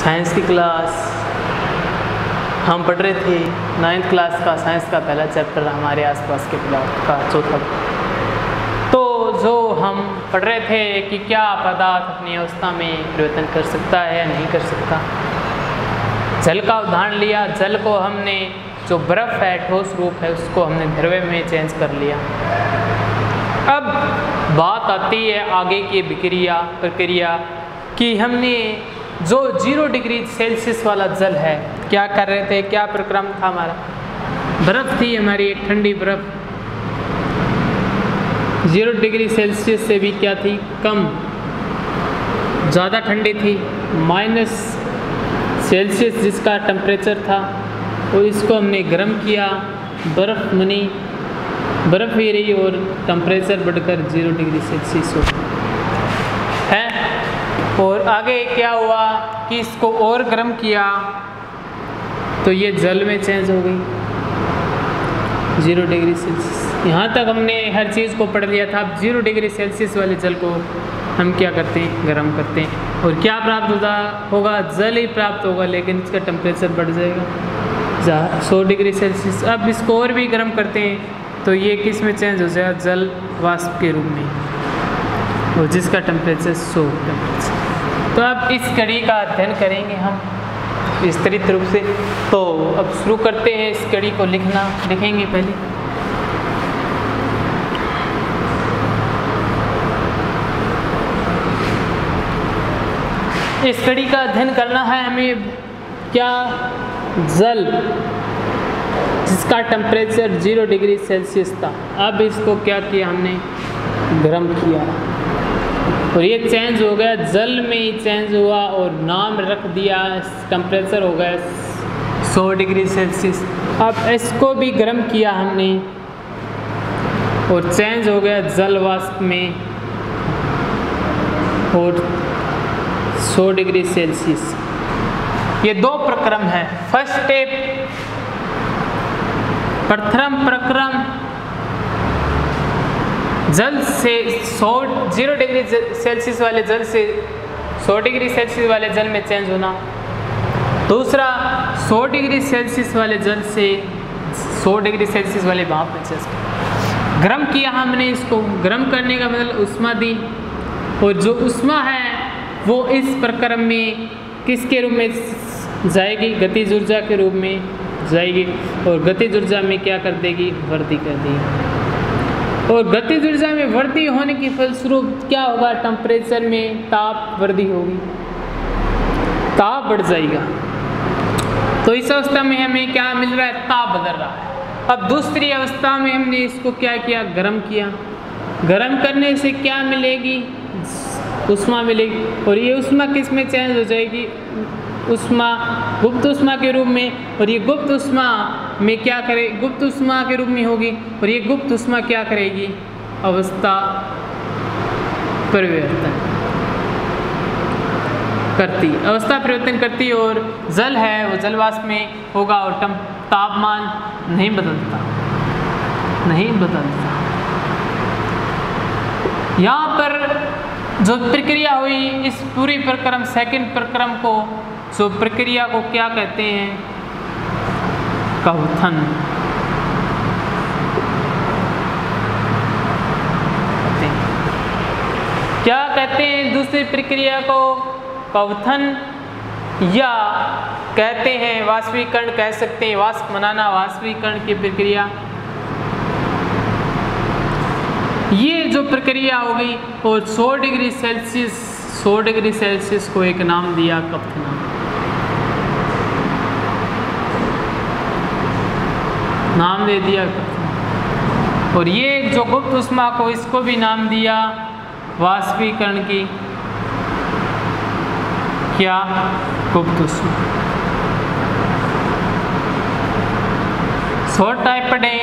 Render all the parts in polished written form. Science की class हम पढ़ रहे थे, 9th क्लास का साइंस का पहला चैप्टर हमारे आसपास के पदार्थ का चौथा। तो जो हम पढ़ रहे थे कि क्या पदार्थ अपनी अवस्था में परिवर्तन कर सकता है या नहीं कर सकता। जल का उदाहरण लिया, जल को हमने जो बर्फ है ठोस रूप है उसको हमने ध्रुवे में चेंज कर लिया। अब बात आती है आगे की प्रक्रिया कि हमने जो 0 डिग्री सेल्सियस वाला जल है क्या कर रहे थे, क्या प्रोग्राम था हमारा। बर्फ़ थी हमारी एक ठंडी बर्फ़, 0 डिग्री सेल्सियस से भी क्या थी कम, ज़्यादा ठंडी थी, -1°C जिसका टेम्परेचर था, और इसको हमने गर्म किया, बर्फ़ बनी, बर्फ़ ही रही और टेम्परेचर बढ़कर 0 डिग्री सेल्सियस हो है। और आगे क्या हुआ कि इसको और गर्म किया तो ये जल में चेंज हो गई 0 डिग्री सेल्सियस। यहाँ तक हमने हर चीज़ को पढ़ लिया था। अब 0 डिग्री सेल्सियस वाले जल को हम क्या करते हैं, गर्म करते हैं, और क्या प्राप्त होता होगा, जल ही प्राप्त होगा, लेकिन इसका टेम्परेचर बढ़ जाएगा 100 डिग्री सेल्सियस। अब इसको और भी गर्म करते हैं तो ये किस में चेंज हो जाएगा, जल वाष्प के रूप में, और जिसका टेम्परेचर 100 टेम्परेचर। तो अब इस कड़ी का अध्ययन करेंगे हम विस्तृत रूप से। तो अब शुरू करते हैं इस कड़ी को लिखना। लिखेंगे पहले इस कड़ी का अध्ययन करना है हमें, क्या जल जिसका टेम्परेचर 0 डिग्री सेल्सियस था, अब इसको क्या किया हमने गर्म किया और ये चेंज हो गया, जल में ही चेंज हुआ, और नाम रख दिया, टेम्परेचर हो गया 100 डिग्री सेल्सियस। अब इसको भी गर्म किया हमने और चेंज हो गया जल वाष्प में, और 100 डिग्री सेल्सियस। ये दो प्रक्रम है। फर्स्ट स्टेप, प्रथम प्रक्रम जल से 0 डिग्री सेल्सियस वाले जल से 100 डिग्री सेल्सियस वाले जल में चेंज होना। दूसरा 100 डिग्री सेल्सियस वाले जल से 100 डिग्री सेल्सियस वाले भाप में चेंज। गर्म किया हमने इसको, गर्म करने का मतलब उष्मा दी, और जो उष्मा है वो इस प्रक्रम में किसके रूप में जाएगी, गतिज ऊर्जा के रूप में जाएगी, और गतिज ऊर्जा में क्या कर देगी, वृद्धि कर देगी। और गतिज ऊर्जा में वृद्धि होने के फलस्वरूप क्या होगा, टेम्परेचर में ताप वृद्धि होगी, ताप बढ़ जाएगा। तो इस अवस्था में हमें क्या मिल रहा है, ताप बदल रहा है। अब दूसरी अवस्था में हमने इसको क्या किया, गर्म किया। गर्म करने से क्या मिलेगी, उष्मा मिलेगी, और ये उष्मा किस में चेंज हो जाएगी, उष्मा गुप्त उष्मा के रूप में, और ये गुप्त उष्मा में क्या करे, गुप्त उष्मा के रूप में होगी, और ये गुप्त उष्मा क्या करेगी, अवस्था परिवर्तन करती, अवस्था परिवर्तन करती, और जल है वो जलवाष्प में होगा, और तापमान नहीं बदलता। यहाँ पर जो प्रक्रिया हुई इस पूरी प्रक्रम, सेकंड प्रक्रम को, सो प्रक्रिया को क्या कहते हैं, क्वथन। क्या कहते हैं दूसरी प्रक्रिया को, क्वथन, या कहते हैं वाष्पीकरण कह सकते हैं, वाष्प बनाना, वाष्पीकरण की प्रक्रिया। ये जो प्रक्रिया होगी, और 100 डिग्री सेल्सियस को एक नाम दिया, क्वथन। नाम दे दिया, और ये जो गुप्त उष्मा को, इसको भी नाम दिया वाष्पीकरण की क्या, गुप्त उष्मा। शॉर्ट टाइप पढ़ें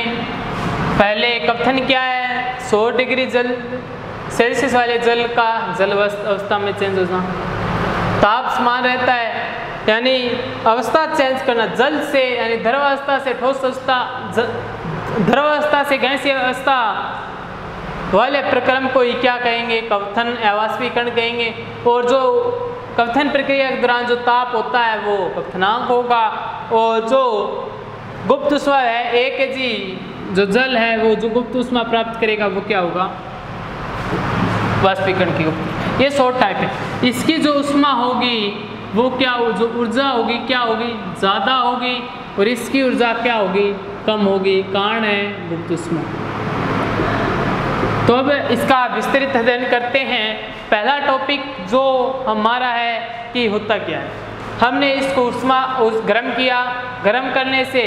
पहले, क्वथन क्या है, 100 डिग्री सेल्सियस वाले जल का जल अवस्था में चेंज होना, ताप समान रहता है, यानी अवस्था चेंज करना, जल से यानी द्रवावस्था से ठोस अवस्था, द्रवावस्था से गैसीय अवस्था वाले प्रक्रम को ही क्या कहेंगे, क्वथन या वाष्पीकरण कहेंगे। और जो कपथन प्रक्रिया के दौरान जो ताप होता है वो कपथनांक होगा। और जो गुप्त उष्मा है 1 kg जो जल है वो जो गुप्त उष्मा प्राप्त करेगा वो क्या होगा, वाष्पीकरण की गुप्त। ये शॉर्ट टाइप है। इसकी जो उष्मा होगी वो क्या, जो ऊर्जा होगी क्या होगी, ज़्यादा होगी, और इसकी ऊर्जा क्या होगी, कम होगी। कारण है गुप्त उष्मा। तो अब इसका विस्तृत अध्ययन करते हैं। पहला टॉपिक जो हमारा है कि होता क्या है। हमने इसको उष्मा गर्म किया, गर्म करने से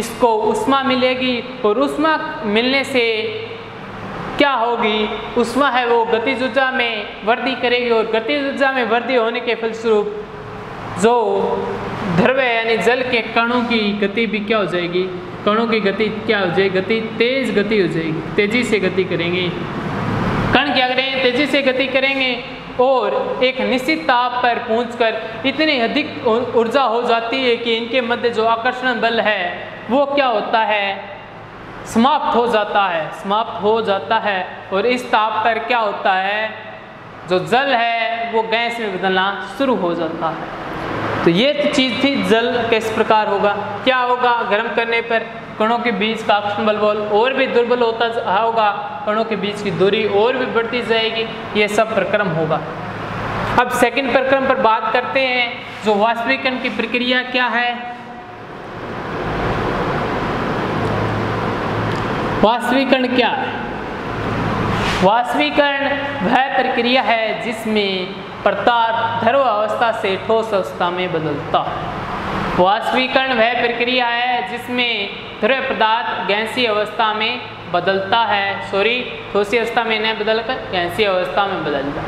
इसको उष्मा मिलेगी, और उष्मा मिलने से क्या होगी, उष्मा है वो गतिज ऊर्जा में वृद्धि करेगी, और गतिज ऊर्जा में वृद्धि होने के फलस्वरूप जो द्रव्य यानी जल के कणों की गति भी क्या हो जाएगी, कणों की गति क्या हो जाएगी, गति तेज गति हो जाएगी, तेजी से गति करेंगे कण, क्या करेंगे, तेजी से गति करेंगे, और एक निश्चित ताप पर पहुंचकर इतनी अधिक ऊर्जा हो जाती है कि इनके मध्य जो आकर्षण बल है वो क्या होता है, समाप्त हो जाता है, समाप्त हो जाता है। और इस ताप पर क्या होता है, जो जल है वो गैस में बदलना शुरू हो जाता है। तो ये चीज़ थी जल किस प्रकार होगा, क्या होगा, गर्म करने पर कणों के बीच का आकर्षण बल और भी दुर्बल होता होगा, कणों के बीच की दूरी और भी बढ़ती जाएगी, ये सब प्रक्रम होगा। अब सेकंड प्रक्रम पर बात करते हैं, जो वाष्पीकरण की प्रक्रिया क्या है। वाष्पीकरण क्या है, वाष्पीकरण वह प्रक्रिया है जिसमें पदार्थ द्रव अवस्था से ठोस अवस्था में बदलता है। वाष्पीकरण वह प्रक्रिया है जिसमें द्रव पदार्थ गैसीय अवस्था में बदलता है, सॉरी ठोसी अवस्था में न बदलकर गैसीय अवस्था में बदलता है।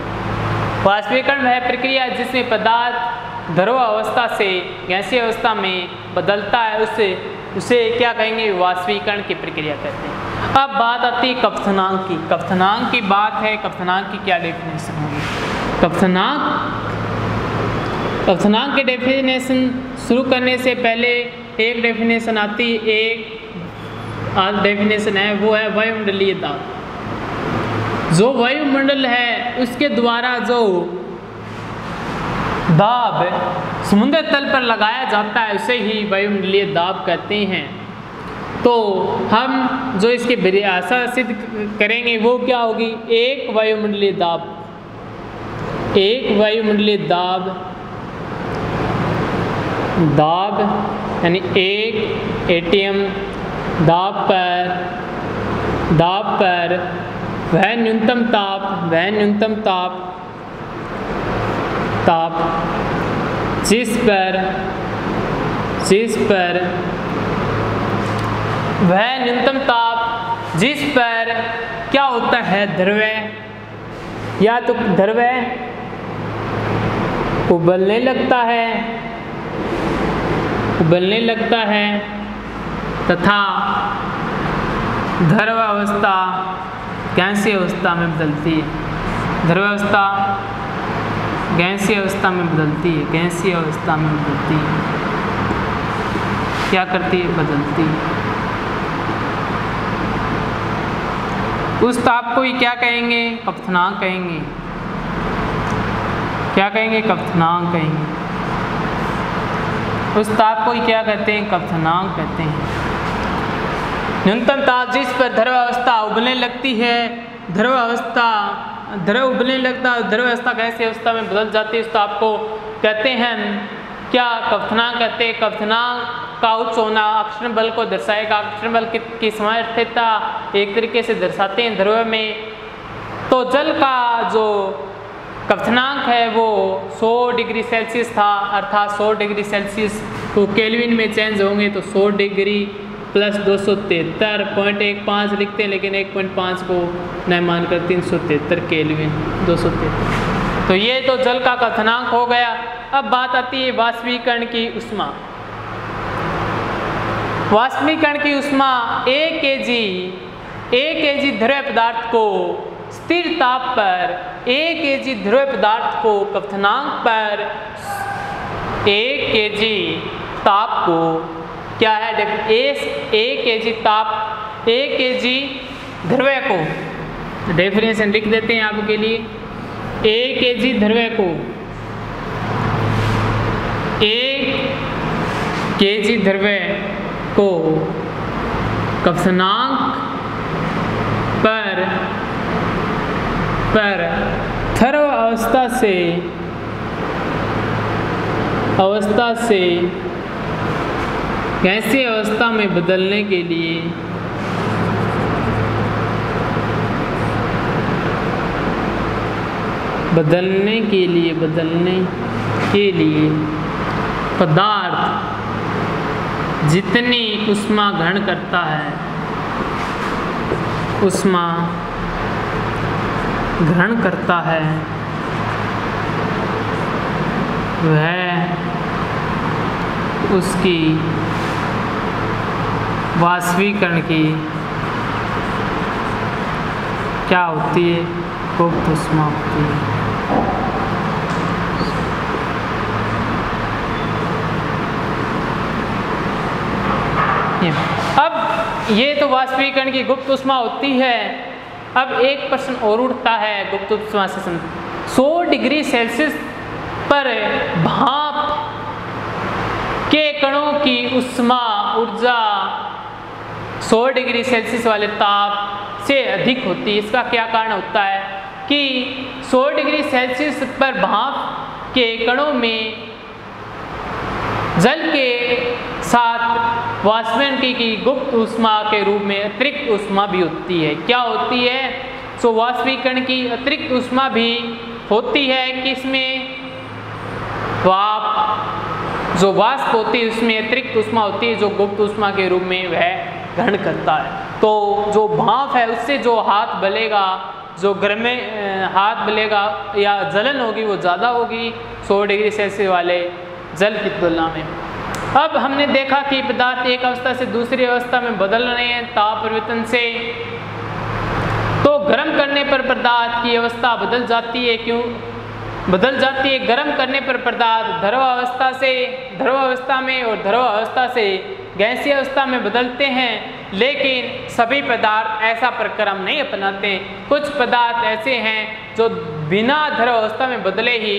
वाष्पीकरण वह प्रक्रिया है जिसमें पदार्थ द्रव अवस्था से गैसीय अवस्था में बदलता है, उसे क्या कहेंगे, वाष्पीकरण की प्रक्रिया कहते हैं। अब बात आती है कपथनांक की। कपथनांक की बात है, कपथनांक की क्या डेफिनेशन होगी। कपथनांक की डेफिनेशन शुरू करने से पहले एक डेफिनेशन आती, एक डेफिनेशन है वो है वायुमंडलीय दाब। जो वायुमंडल है उसके द्वारा जो दाब समुद्र तल पर लगाया जाता है उसे ही वायुमंडलीय दाब कहते हैं। तो हम जो इसकी परिभाषा सिद्ध करेंगे वो क्या होगी, एक वायुमंडलीय दाब, एक वायुमंडलीय दाब, दाब यानी एक एटीएम दाब पर वह न्यूनतम ताप जिस पर वह न्यूनतम ताप जिस पर क्या होता है, द्रव्य या तो द्रव्य उबलने लगता है तथा द्रवावस्था गैसीय अवस्था में बदलती है, द्रवावस्था गैसीय अवस्था में बदलती है, गैसीय अवस्था में बदलती है, क्या करती है, बदलती है। उस ताप को ही क्या कहेंगे, कपथनांक कहेंगे, क्या कहेंगे, कपथनांक कहेंगे। उस ताप को ही क्या कहते हैं, कपथनांक कहते हैं। न्यूनतम ताप जिस पर द्रवावस्था उबलने लगती है, द्रव उबलने लगता है, द्रवावस्था गैसीय अवस्था में बदल जाती है, उस ताप को कहते हैं क्या, कपथनांक कहते हैं। कपथनांक का उच्च होना आकर्षण बल को दर्शाएगा, आकर्षण बल की समर्थता एक तरीके से दर्शाते हैं ध्रुव में। तो जल का जो कपथनांक है वो 100 डिग्री सेल्सियस था, अर्थात 100 डिग्री सेल्सियस को केल्विन में चेंज होंगे तो 100 डिग्री प्लस 273.15 लिखते हैं, लेकिन 1.5 को न मानकर 373 केल्विन 273। तो ये तो जल का कपथनांक हो गया। अब बात आती है वाष्पीकरण की उष्मा। वाष्पीकरण की उष्मा 1 kg द्रव्य पदार्थ को स्थिर ताप पर, 1 kg द्रव्य पदार्थ को कपथनांक पर, 1 kg ताप को क्या है, 1 kg ताप, 1 kg द्रव्य को, डेफिनेशन लिख देते हैं आपके लिए, 1 kg द्रव्य को एक केजी द्रव्य को कब्सनांक पर थर्व अवस्था से गैसीय अवस्था में बदलने के लिए बदलने के लिए पदार्थ जितनी उष्मा ग्रहण करता है वह उसकी वाष्पीकरण की क्या होती है, गुप्त उष्मा होती है। अब ये तो वाष्पीकरण की गुप्त उष्मा होती है। अब एक प्रश्न और उठता है गुप्त उष्मा से 100 डिग्री सेल्सियस पर भाप के कणों की उष्मा ऊर्जा 100 डिग्री सेल्सियस वाले ताप से अधिक होती है। इसका क्या कारण होता है कि 100 डिग्री सेल्सियस पर भाप के कणों में जल के साथ वाष्पन की गुप्त उष्मा के रूप में अतिरिक्त उष्मा भी होती है। क्या होती है? सो वाष्पीकरण की अतिरिक्त उष्मा भी होती है कि इसमें वाप जो वाष्प होती है उसमें अतिरिक्त उष्मा होती है जो गुप्त उष्मा के रूप में वह ग्रहण करता है। तो जो भाप है उससे जो हाथ बलेगा, जो गर्मे हाथ बलेगा या जलन होगी वो ज़्यादा होगी 100 डिग्री सेल्सियस वाले जल की तुलना में। अब हमने देखा कि पदार्थ एक अवस्था से दूसरी अवस्था में बदल रहे हैं ताप परिवर्तन से। तो गर्म करने पर पदार्थ की अवस्था बदल जाती है। क्यों बदल जाती है? गर्म करने पर पदार्थ ध्रुवावस्था में और ध्रुवावस्था से गैसीय अवस्था में बदलते हैं, लेकिन सभी पदार्थ ऐसा प्रक्रम नहीं अपनाते। कुछ पदार्थ ऐसे हैं जो बिना ध्रुव अवस्था में बदले ही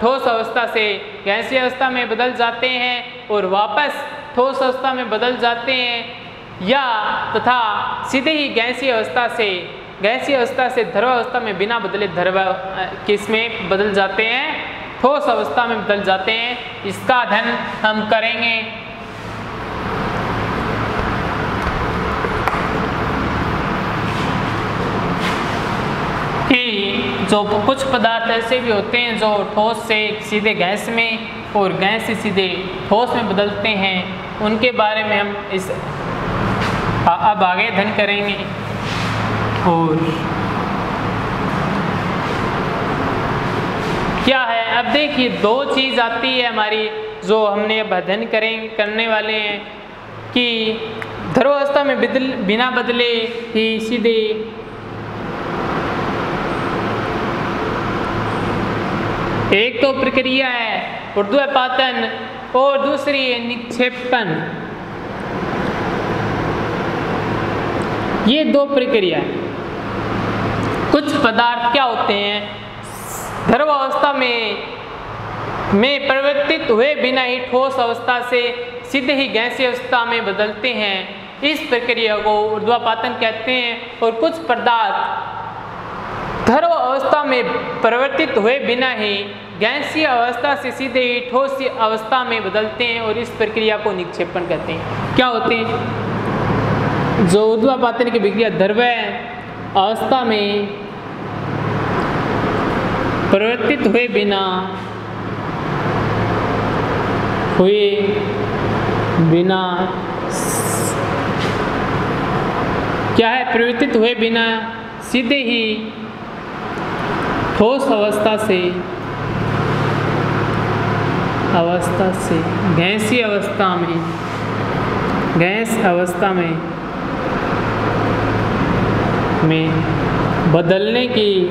ठोस अवस्था से गैसीय अवस्था में बदल जाते हैं और वापस ठोस अवस्था में बदल जाते हैं, या तथा सीधे ही गैसीय अवस्था से ध्रुव अवस्था में बिना बदले ध्रुव किसमें बदल जाते हैं, ठोस अवस्था में बदल जाते हैं। इसका अध्ययन हम करेंगे। जो कुछ पदार्थ ऐसे भी होते हैं जो ठोस से सीधे गैस में और गैस से सीधे ठोस में बदलते हैं, उनके बारे में हम इस अब आगे अध्ययन करेंगे। और क्या है, अब देखिए दो चीज़ आती है हमारी जो हमने अब अध्ययन करने वाले हैं कि ध्रुव अवस्था में बिना बदले ही सीधे एक तो प्रक्रिया है ऊर्ध्वपातन और दूसरी है निक्षेपण। ये दो प्रक्रिया है। कुछ पदार्थ क्या होते हैं ध्रुव अवस्था में परिवर्तित हुए बिना ही ठोस अवस्था से सीधे ही गैसीय अवस्था में बदलते हैं, इस प्रक्रिया को ऊर्ध्वपातन कहते हैं। और कुछ पदार्थ ध्रुव अवस्था में परिवर्तित हुए बिना ही गैसीय अवस्था से सीधे ही ठोस अवस्था में बदलते हैं और इस प्रक्रिया को निक्षेपण कहते हैं। क्या होते हैं? जो ऊर्ध्वपातन की प्रक्रिया ध्रुव अवस्था में परिवर्तित हुए बिना क्या है, परिवर्तित हुए बिना सीधे ही ठोस अवस्था से गैसीय अवस्था में गैस अवस्था में बदलने की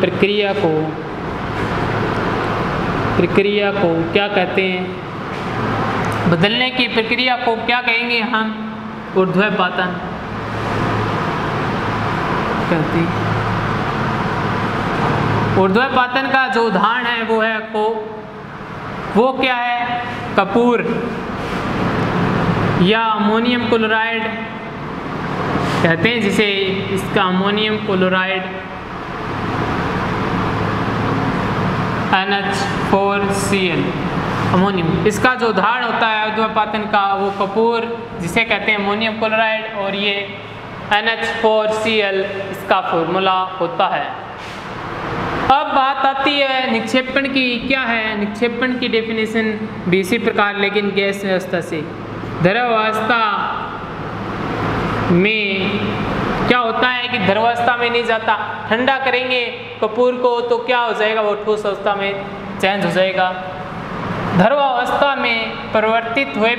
प्रक्रिया को क्या कहते हैं, बदलने की प्रक्रिया को क्या कहेंगे हम, ऊर्ध्वपातन कहते हैं। ऊर्ध्वपातन का जो उदाहरण है वो है को वो क्या है, कपूर या अमोनियम क्लोराइड कहते हैं जिसे, इसका अमोनियम क्लोराइड NH4Cl अमोनियम, इसका जो उदाहरण होता है उद्वपातन का वो कपूर जिसे कहते हैं अमोनियम क्लोराइड और ये NH4Cl इसका फॉर्मूला होता है। अब बात आती है निक्षेपण की, क्या है निक्षेपण की डेफिनेशन भी इसी प्रकार लेकिन गैस व्यवस्था से। द्रवावस्था में क्या होता है कि द्रवावस्था में नहीं जाता, ठंडा करेंगे कपूर को तो क्या हो जाएगा वो ठोस अवस्था में चेंज हो जाएगा। द्रवावस्था में परिवर्तित हुए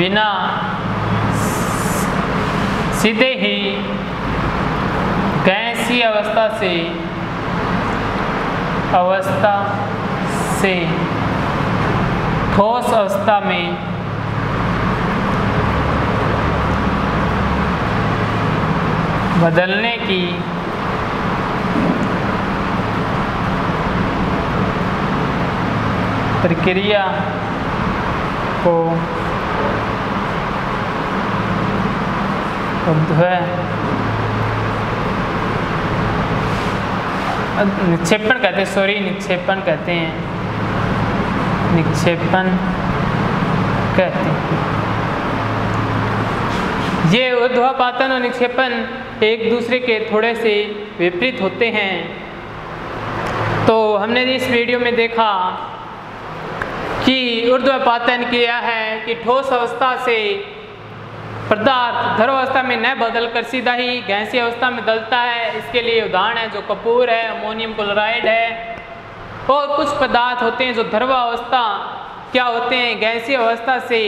बिना सीधे ही गैसीय अवस्था से ठोस अवस्था में बदलने की प्रक्रिया को निक्षेपण कहते हैं, निक्षेपण कहते हैं। ये ऊर्ध्वपातन और निक्षेपण एक दूसरे के थोड़े से विपरीत होते हैं। तो हमने इस वीडियो में देखा कि ऊर्ध्वपातन किया है कि ठोस अवस्था से पदार्थ द्रवावस्था में न बदलकर सीधा ही गैसीय अवस्था में बदलता है। इसके लिए उदाहरण है जो कपूर है, अमोनियम क्लोराइड है, और कुछ पदार्थ होते हैं जो द्रवावस्था क्या होते हैं, गैसीय अवस्था से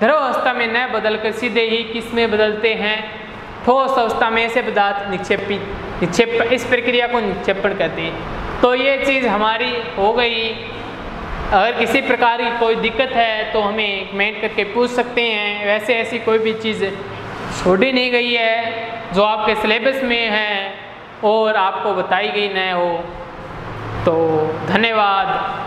द्रवावस्था में न बदलकर सीधे ही किस में बदलते हैं, ठोस अवस्था में। ऐसे पदार्थ निक्षेपण, इस प्रक्रिया को निक्षेपण कहते हैं। तो ये चीज़ हमारी हो गई। अगर किसी प्रकार की कोई दिक्कत है तो हमें कमेंट करके पूछ सकते हैं। वैसे ऐसी कोई भी चीज़ छोड़ी नहीं गई है जो आपके सिलेबस में है और आपको बताई गई न हो। तो धन्यवाद।